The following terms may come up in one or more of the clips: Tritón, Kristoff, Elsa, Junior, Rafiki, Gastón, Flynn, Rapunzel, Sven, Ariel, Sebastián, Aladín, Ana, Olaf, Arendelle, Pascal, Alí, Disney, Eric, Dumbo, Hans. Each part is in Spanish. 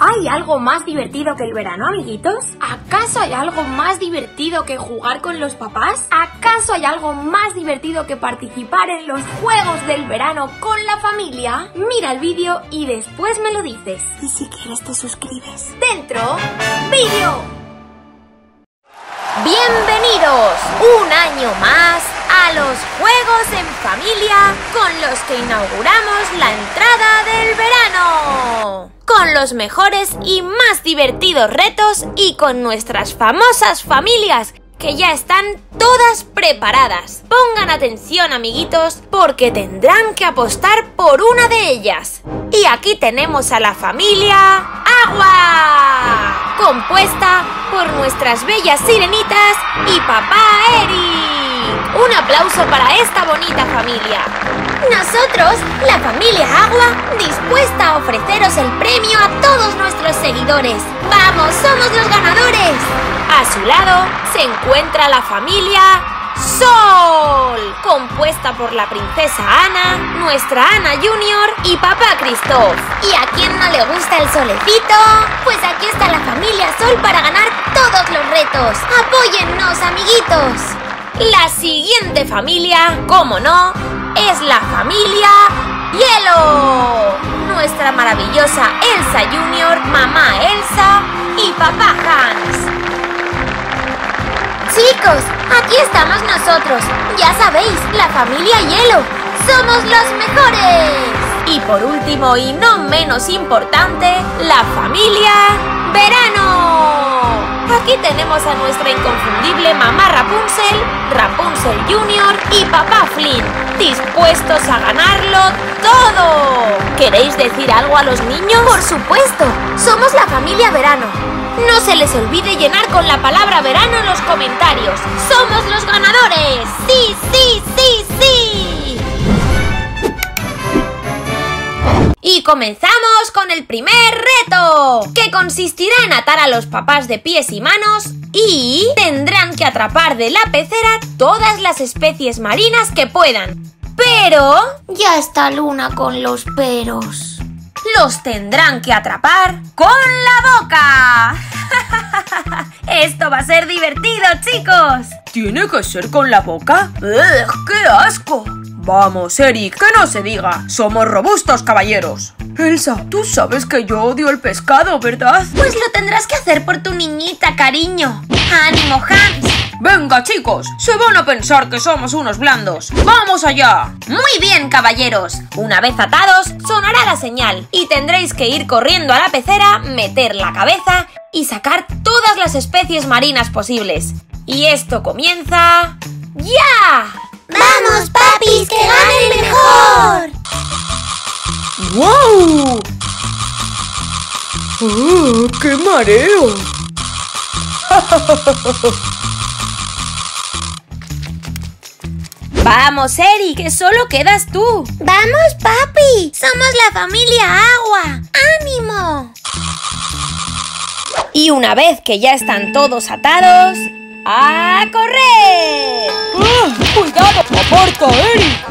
¿Hay algo más divertido que el verano, amiguitos? ¿Acaso hay algo más divertido que jugar con los papás? ¿Acaso hay algo más divertido que participar en los juegos del verano con la familia? Mira el vídeo y después me lo dices. Y si quieres te suscribes. ¡Dentro vídeo! ¡Bienvenidos un año más a los juegos en familia con los que inauguramos la entrada del verano! Con los mejores y más divertidos retos y con nuestras famosas familias que ya están todas preparadas. Pongan atención, amiguitos, porque tendrán que apostar por una de ellas. Y aquí tenemos a la familia Agua, compuesta por nuestras bellas sirenitas y papá Eric. Un aplauso para esta bonita familia. Nosotros, la familia Agua, dispuesta a ofreceros el premio a todos nuestros seguidores. ¡Vamos, somos los ganadores! A su lado se encuentra la familia Sol, compuesta por la princesa Ana, nuestra Ana Junior y papá Kristoff. ¿Y a quién no le gusta el solecito? Pues aquí está la familia Sol para ganar todos los retos. ¡Apóyennos, amiguitos! La siguiente familia, como no, es la familia Hielo. Nuestra maravillosa Elsa Junior, mamá Elsa y papá Hans. Chicos, aquí estamos nosotros. Ya sabéis, la familia Hielo. ¡Somos los mejores! Y por último y no menos importante, la familia Verano. Aquí tenemos a nuestra inconfundible mamá Rapunzel, Rapunzel Junior y papá Flynn, dispuestos a ganarlo todo. ¿Queréis decir algo a los niños? Por supuesto, somos la familia Verano. No se les olvide llenar con la palabra verano en los comentarios. ¡Somos los ganadores! ¡Sí, sí, sí, sí! Y comenzamos con el primer reto, que consistirá en atar a los papás de pies y manos y tendrán que atrapar de la pecera todas las especies marinas que puedan. Pero ya está Luna con los peros. Los tendrán que atrapar con la boca. Esto va a ser divertido, chicos. ¿Tiene que ser con la boca? ¡Ugh, qué asco! Vamos, Eric, que no se diga. Somos robustos, caballeros. Elsa, tú sabes que yo odio el pescado, ¿verdad? Pues lo tendrás que hacer por tu niñita, cariño. ¡Ánimo, Hans! Venga, chicos, se van a pensar que somos unos blandos. ¡Vamos allá! Muy bien, caballeros. Una vez atados, sonará la señal y tendréis que ir corriendo a la pecera, meter la cabeza y sacar todas las especies marinas posibles. Y esto comienza... ¡ya! ¡Vamos, papis, que gane el mejor! ¡Wow! ¡Oh, qué mareo! ¡Vamos, Eri, que solo quedas tú! ¡Vamos, papi! ¡Somos la familia Agua! ¡Ánimo! Y una vez que ya están todos atados... ¡a correr! ¡Ah, cuidado! ¡Aparta, Eric!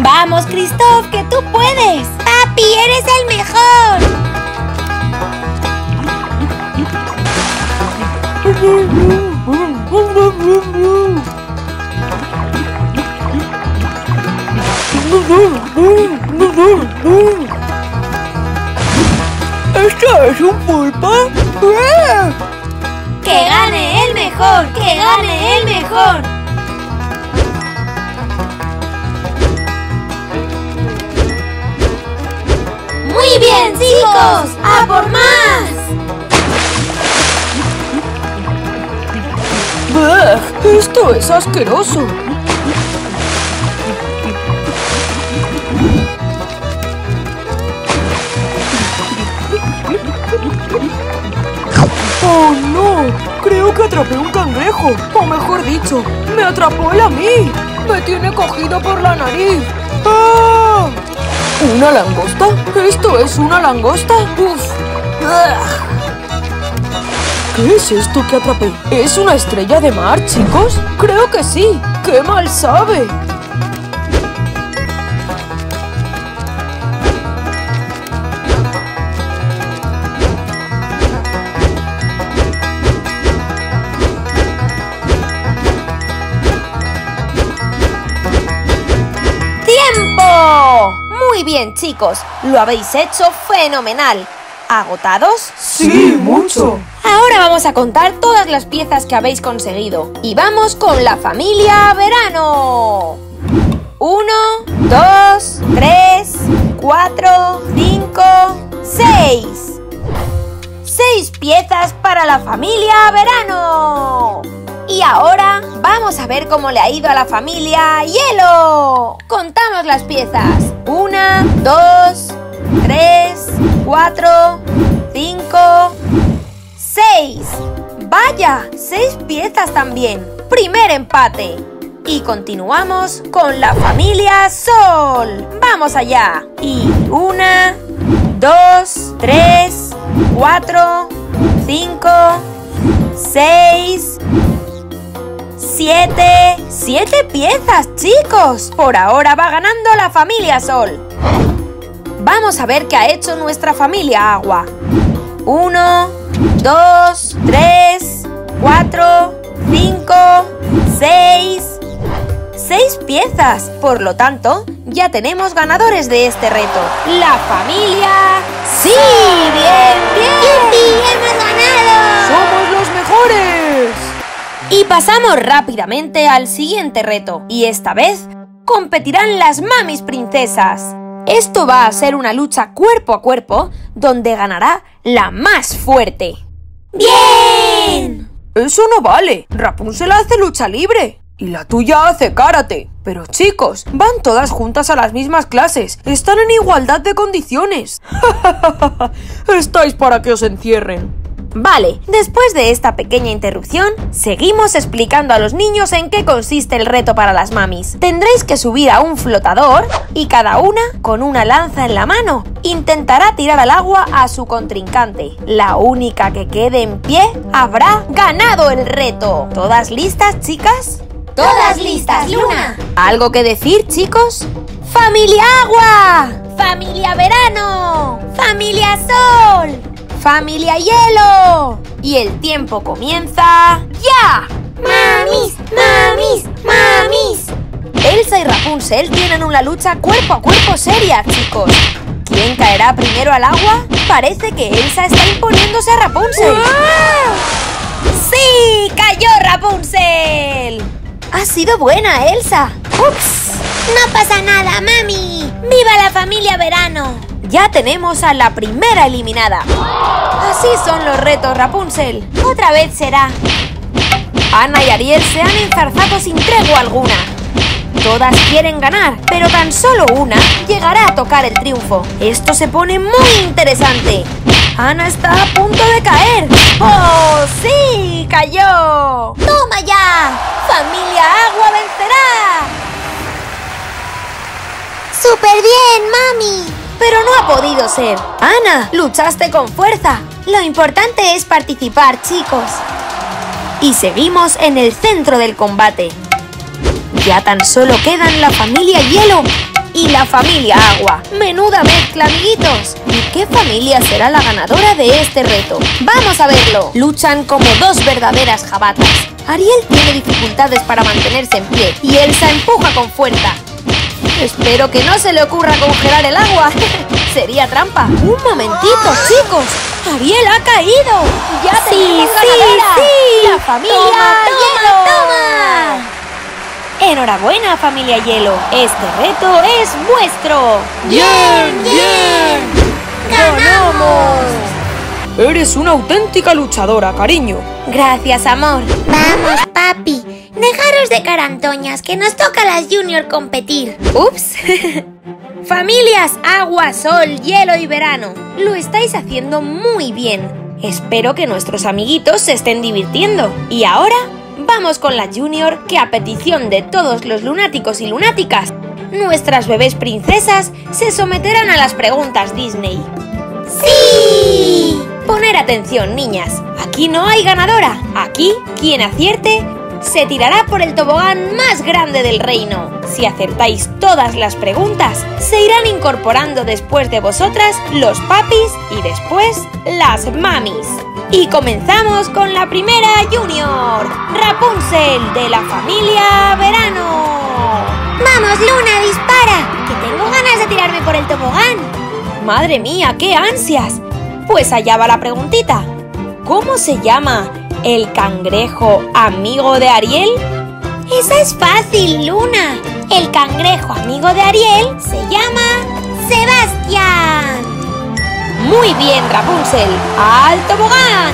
¡Vamos, Kristoff, que tú puedes! ¡Papi, eres el mejor! ¿Esto es un pulpo? ¡Que gane el mejor! ¡Que gane el mejor! ¡Muy bien, chicos! ¡A por más! ¡Esto es asqueroso! ¡Oh, no! Creo que atrapé un cangrejo. O mejor dicho, me atrapó él a mí. Me tiene cogido por la nariz. ¡Ah! ¿Una langosta? ¿Esto es una langosta? ¡Uf! ¿Qué es esto que atrapé? ¿Es una estrella de mar, chicos? Creo que sí. ¡Qué mal sabe! Muy bien, chicos, lo habéis hecho fenomenal. ¿Agotados? Sí, mucho. Ahora vamos a contar todas las piezas que habéis conseguido. Y vamos con la familia Verano. 1, 2, 3, 4, 5, 6. 6 piezas para la familia Verano. Y ahora vamos a ver cómo le ha ido a la familia Hielo. Contamos las piezas. 1, 2, 3, 4, 5, 6. ¡Vaya! 6 piezas también. Primer empate. Y continuamos con la familia Sol. ¡Vamos allá! Y 1, 2, 3, 4, 5, 6... 7 piezas, chicos. Por ahora va ganando la familia Sol. Vamos a ver qué ha hecho nuestra familia Agua. 1, 2, 3, 4, 5, 6. 6 piezas. Por lo tanto, ya tenemos ganadores de este reto. ¡La familia! ¡Sí! ¡Bien, bien! ¡Yupi! ¡Hemos ganado! ¡Somos los mejores! Y pasamos rápidamente al siguiente reto. Y esta vez competirán las mamis princesas. Esto va a ser una lucha cuerpo a cuerpo donde ganará la más fuerte. ¡Bien! Eso no vale. Rapunzel hace lucha libre y la tuya hace karate. Pero chicos, van todas juntas a las mismas clases. Están en igualdad de condiciones. Estáis para que os encierren. Vale, después de esta pequeña interrupción, seguimos explicando a los niños en qué consiste el reto para las mamis. Tendréis que subir a un flotador y cada una, con una lanza en la mano, intentará tirar al agua a su contrincante. La única que quede en pie habrá ganado el reto. ¿Todas listas, chicas? ¡Todas listas, Luna! ¿Algo que decir, chicos? ¡Familia Agua! ¡Familia Verano! ¡Familia Sol! ¡Familia Hielo! Y el tiempo comienza... ¡ya! ¡Mamis! ¡Mamis! ¡Mamis! Elsa y Rapunzel tienen una lucha cuerpo a cuerpo seria, chicos. ¿Quién caerá primero al agua? Parece que Elsa está imponiéndose a Rapunzel. ¡Wow! ¡Sí! ¡Cayó Rapunzel! ¡Ha sido buena, Elsa! ¡Ups! ¡No pasa nada, mami! ¡Viva la familia Verano! Ya tenemos a la primera eliminada. Así son los retos, Rapunzel. Otra vez será. Ana y Ariel se han enzarzado sin tregua alguna. Todas quieren ganar, pero tan solo una llegará a tocar el triunfo. Esto se pone muy interesante. Ana está a punto de caer. ¡Oh, sí! ¡Cayó! ¡Toma ya! ¡Familia Agua vencerá! ¡Súper bien, mami! Pero no ha podido ser. Ana, luchaste con fuerza. Lo importante es participar, chicos. Y seguimos en el centro del combate. Ya tan solo quedan la familia Hielo y la familia Agua. Menuda mezcla, amiguitos. ¿Y qué familia será la ganadora de este reto? ¡Vamos a verlo! Luchan como dos verdaderas jabatas. Ariel tiene dificultades para mantenerse en pie y Elsa empuja con fuerza. Espero que no se le ocurra congelar el agua. Sería trampa. Un momentito, chicos. Ariel ha caído. Ya tenemos ganadera. Sí. La familia Hielo. Toma. Enhorabuena, familia Hielo. Este reto es vuestro. Bien, bien. Ganamos. Eres una auténtica luchadora, cariño. Gracias, amor. Vamos, papi. Dejaros de carantoñas, que nos toca a las Junior competir. ¡Ups! Familias Agua, Sol, Hielo y Verano, lo estáis haciendo muy bien. Espero que nuestros amiguitos se estén divirtiendo. Y ahora, vamos con la Junior, que a petición de todos los lunáticos y lunáticas, nuestras bebés princesas se someterán a las preguntas Disney. ¡Sí! Poner atención, niñas. Aquí no hay ganadora. Aquí, quien acierte, se tirará por el tobogán más grande del reino. Si acertáis todas las preguntas, se irán incorporando después de vosotras los papis y después las mamis. Y comenzamos con la primera junior, Rapunzel, de la familia Verano. ¡Vamos, Luna, dispara! ¡Que tengo ganas de tirarme por el tobogán! ¡Madre mía, qué ansias! Pues allá va la preguntita. ¿Cómo se llama el cangrejo amigo de Ariel? ¡Esa es fácil, Luna! El cangrejo amigo de Ariel se llama Sebastián. Muy bien, Rapunzel. ¡Al tobogán!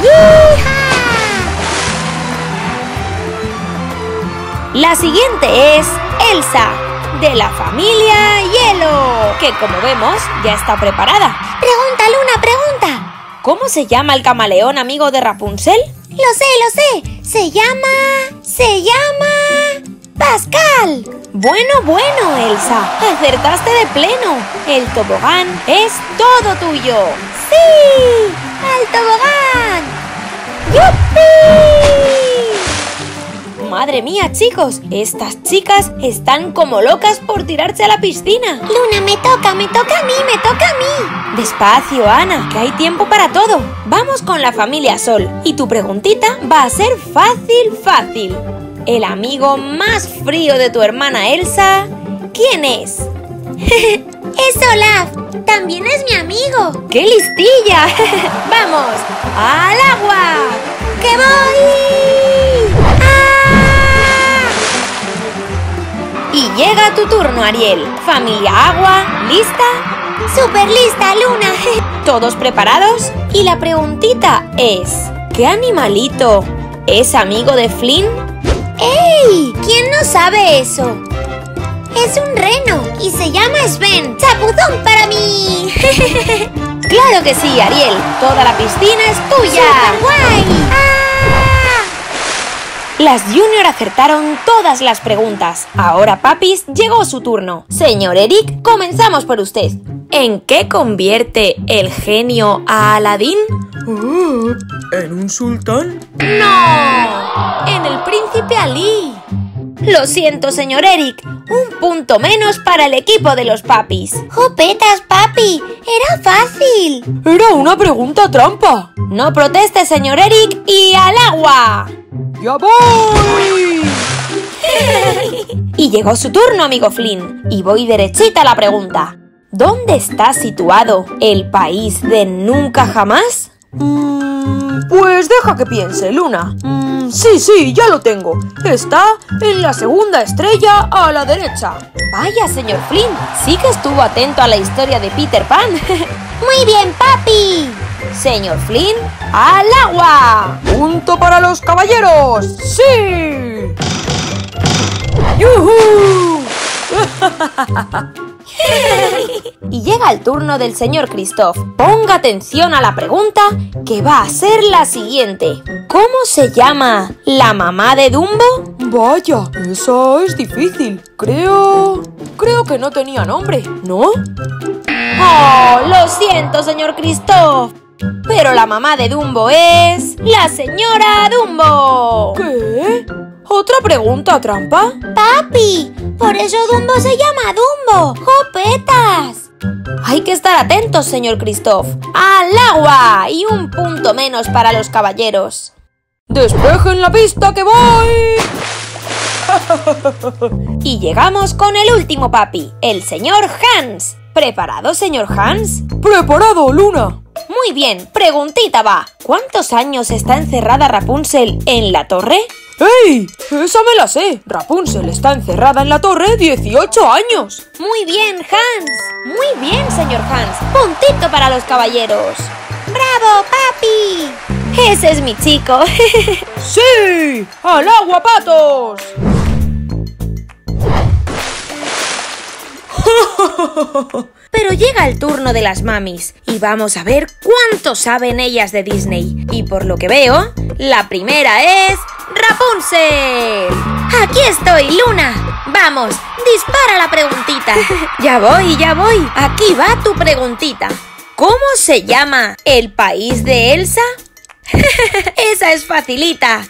¡Yija! La siguiente es Elsa, de la familia Hielo, que como vemos ya está preparada. ¡Pregunta, Luna, pregunta! ¿Cómo se llama el camaleón amigo de Rapunzel? Lo sé, se llama... ¡Pascal! Bueno, Elsa, acertaste de pleno. El tobogán es todo tuyo. ¡Sí! ¡Al tobogán! ¡Yupi! Madre mía, chicos, estas chicas están como locas por tirarse a la piscina. Luna, me toca a mí. Despacio, Ana, que hay tiempo para todo. Vamos con la familia Sol y tu preguntita va a ser fácil. El amigo más frío de tu hermana Elsa, ¿quién es? Es Olaf, también es mi amigo. ¡Qué listilla! ¡Vamos! ¡Al agua! ¡Que voy! ¡Ah! Y llega tu turno, Ariel. Familia Agua, ¿lista? ¡Súper lista, Luna! ¿Todos preparados? Y la preguntita es, ¿qué animalito es amigo de Flynn? ¡Ey! ¿Quién no sabe eso? Es un reno y se llama Sven. ¡Chapuzón para mí! ¡Claro que sí, Ariel! ¡Toda la piscina es tuya! ¡Súper guay! ¡Ah! Las Junior acertaron todas las preguntas. Ahora, papis, llegó su turno. Señor Eric, comenzamos por usted. ¿En qué convierte el genio a Aladín? ¿En un sultán? ¡No! ¡En el príncipe Alí! Lo siento, señor Eric. Un punto menos para el equipo de los papis. ¡Jopetas, papi! ¡Era fácil! ¡Era una pregunta trampa! No proteste, señor Eric, y al agua. ¡Ya voy! Y llegó su turno, amigo Flynn. Y voy derechita a la pregunta. ¿Dónde está situado el país de Nunca Jamás? Pues deja que piense, Luna. Sí, ya lo tengo. Está en la segunda estrella a la derecha. Vaya, señor Flynn, sí que estuvo atento a la historia de Peter Pan. Muy bien, papi. Señor Flynn, al agua. Punto para los caballeros. ¡Sí! ¡Yuhu! Y llega el turno del señor Kristoff. Ponga atención a la pregunta, que va a ser la siguiente. ¿Cómo se llama la mamá de Dumbo? Vaya, esa es difícil. Creo que no tenía nombre, ¿no? ¡Oh, lo siento, señor Kristoff! Pero la mamá de Dumbo es... ¡la señora Dumbo! ¿Qué? ¿Otra pregunta trampa? ¡Papi! ¡Por eso Dumbo se llama Dumbo! ¡Jopetas! Hay que estar atentos, señor Kristoff. ¡Al agua! Y un punto menos para los caballeros. ¡Despejen la pista que voy! Y llegamos con el último papi, el señor Hans. ¿Preparado, señor Hans? ¡Preparado, Luna! Muy bien, preguntita va. ¿Cuántos años está encerrada Rapunzel en la torre? ¡Ey! ¡Esa me la sé! Rapunzel está encerrada en la torre 18 años. Muy bien, Hans. Muy bien, señor Hans. Puntito para los caballeros. ¡Bravo, papi! Ese es mi chico. ¡Sí! ¡Al agua, patos! Pero llega el turno de las mamis y vamos a ver cuánto saben ellas de Disney. Y por lo que veo, la primera es... ¡Rapunzel! ¡Aquí estoy, Luna! ¡Vamos! ¡Dispara la preguntita! ¡Ya voy! ¡Aquí va tu preguntita! ¿Cómo se llama el país de Elsa? ¡Esa es facilita!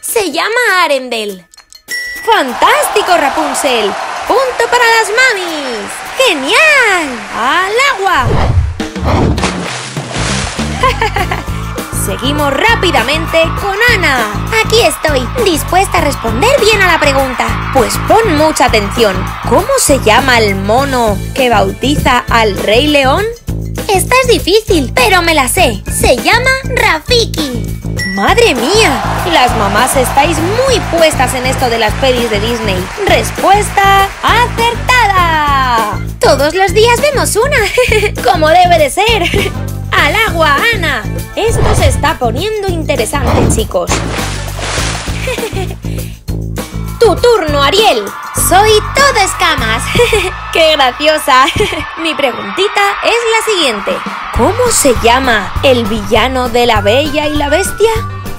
Se llama Arendelle. ¡Fantástico, Rapunzel! ¡Punto para las mamis! ¡Genial! ¡Al agua! Seguimos rápidamente con Ana. Aquí estoy, dispuesta a responder bien a la pregunta. Pues pon mucha atención. ¿Cómo se llama el mono que bautiza al Rey León? Esta es difícil, pero me la sé. Se llama Rafiki. ¡Madre mía! Las mamás estáis muy puestas en esto de las pelis de Disney. ¡Respuesta acertada! Todos los días vemos una. ¡Como debe de ser! ¡Al agua, Ana! Esto se está poniendo interesante, chicos. ¡Tu turno, Ariel! ¡Soy toda escamas! ¡Qué graciosa! Mi preguntita es la siguiente. ¿Cómo se llama el villano de La Bella y la Bestia?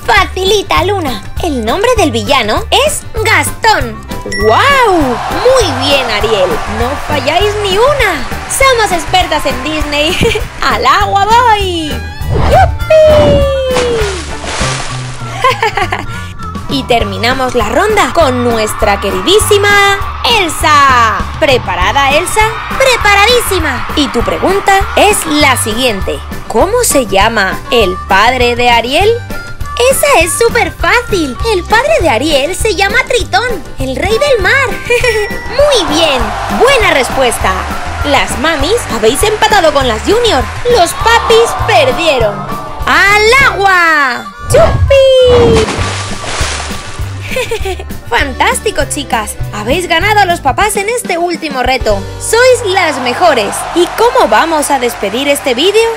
¡Facilita, Luna! El nombre del villano es Gastón. ¡Guau! ¡Muy bien, Ariel! ¡No falláis ni una! ¡Somos expertas en Disney! ¡Al agua voy! ¡Yupi! Y terminamos la ronda con nuestra queridísima Elsa. ¿Preparada, Elsa? ¡Preparadísima! Y tu pregunta es la siguiente. ¿Cómo se llama el padre de Ariel? ¡Esa es súper fácil! El padre de Ariel se llama Tritón, el rey del mar. ¡Muy bien! ¡Buena respuesta! Las mamis habéis empatado con las junior. Los papis perdieron. ¡Al agua! ¡Chupi! ¡Fantástico, chicas! Habéis ganado a los papás en este último reto. ¡Sois las mejores! ¿Y cómo vamos a despedir este vídeo?